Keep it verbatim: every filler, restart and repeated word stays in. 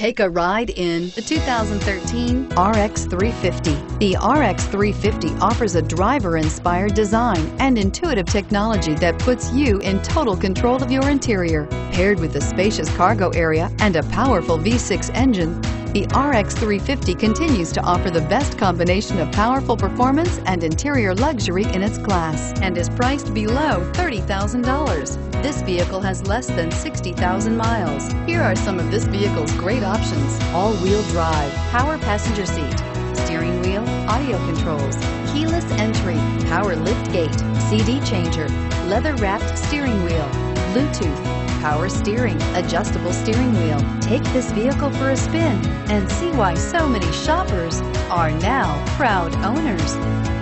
Take a ride in the two thousand thirteen R X three fifty. The R X three fifty offers a driver-inspired design and intuitive technology that puts you in total control of your interior. Paired with a spacious cargo area and a powerful V six engine, the R X three fifty continues to offer the best combination of powerful performance and interior luxury in its class, and is priced below thirty thousand dollars. This vehicle has less than sixty thousand miles. Here are some of this vehicle's great options: all-wheel drive, power passenger seat, steering wheel audio controls, keyless entry, power lift gate, C D changer, leather-wrapped steering wheel, Bluetooth, power steering, adjustable steering wheel. Take this vehicle for a spin and see why so many shoppers are now proud owners.